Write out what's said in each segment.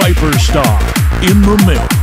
Viper Star in the mix.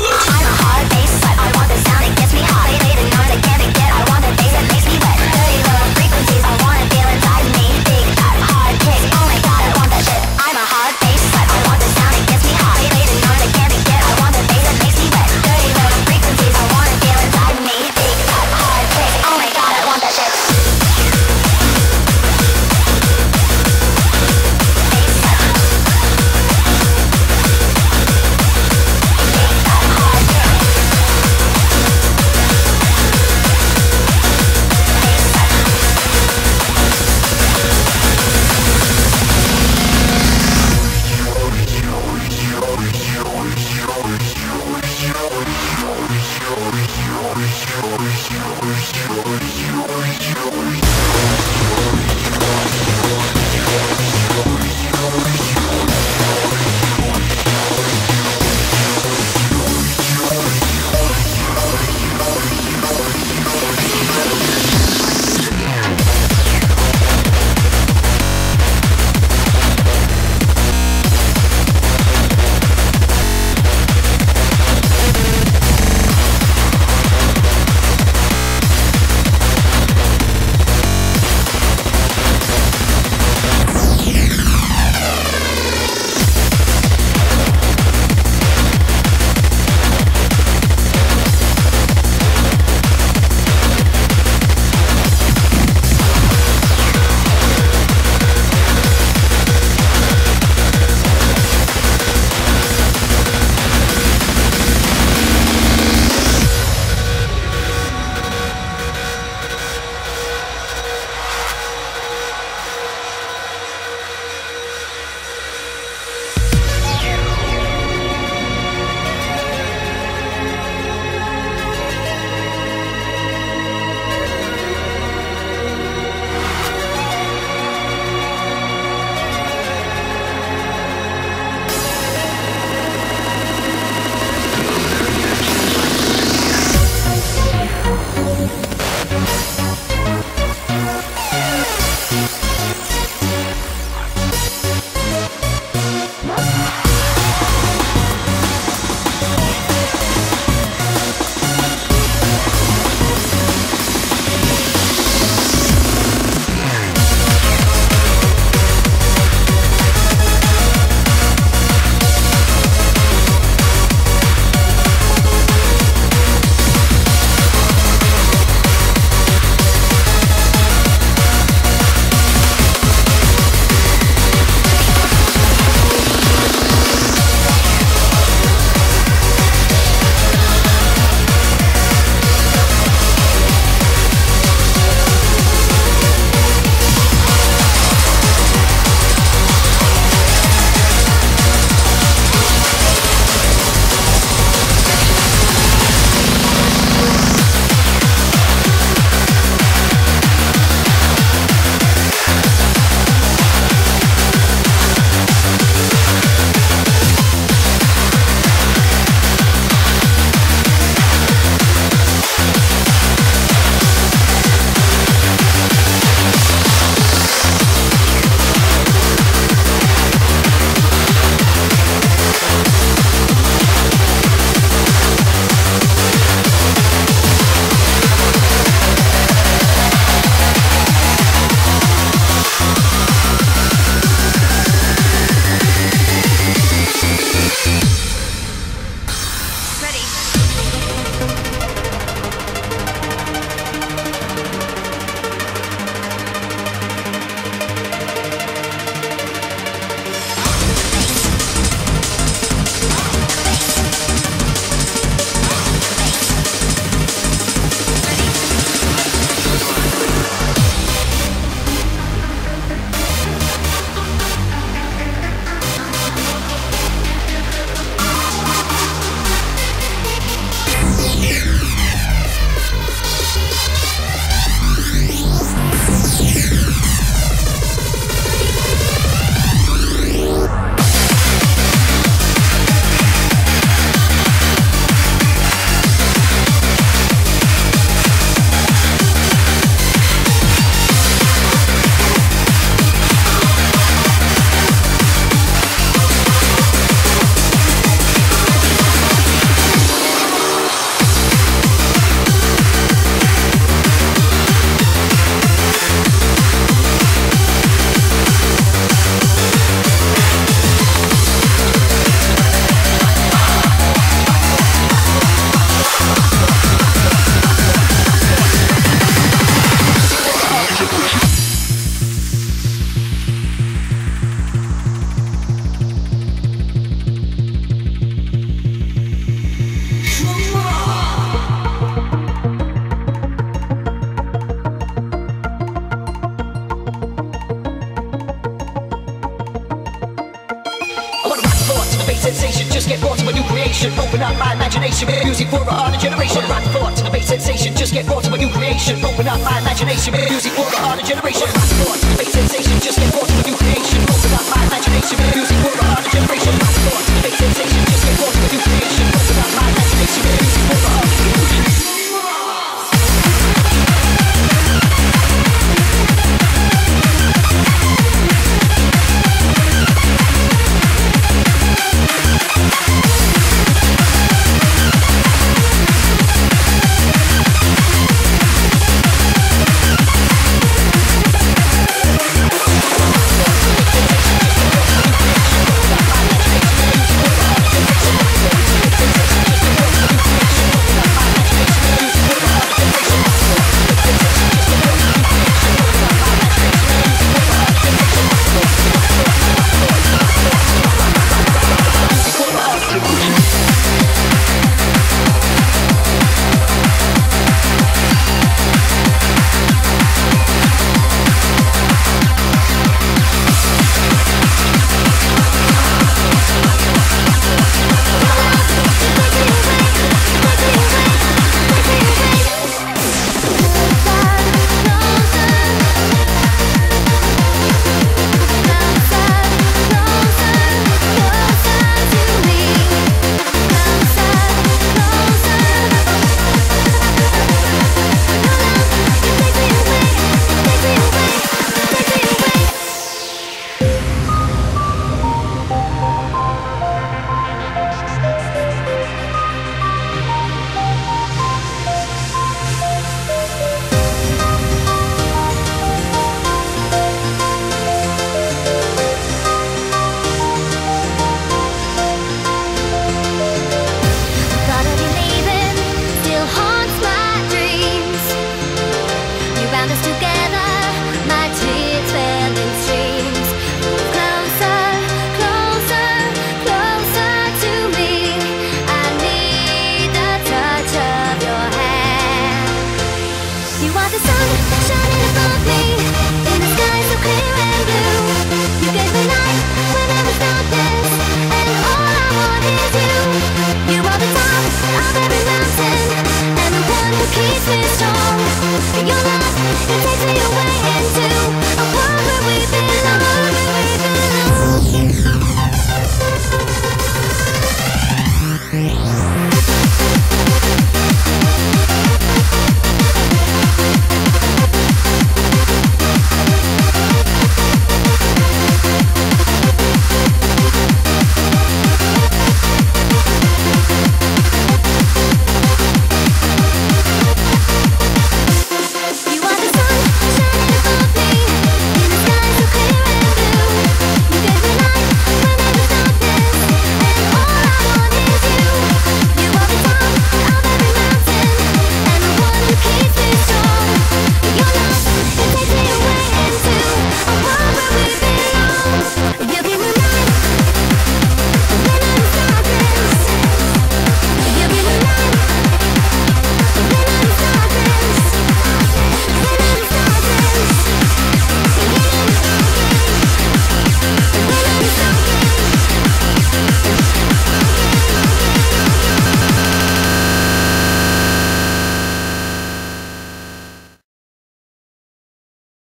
I'm a hard bass slut. I want the sound that gets me hot. Play the noise I can't get. Sensation, just get brought to a new creation. Open up my imagination with music for a harder generation. Rock thoughts, a bass sensation, just get brought to a new creation. Open up my imagination with music for a harder generation. Rock thoughts, a bass sensation, just get brought to a new creation. Open up my imagination with music for a harder generation.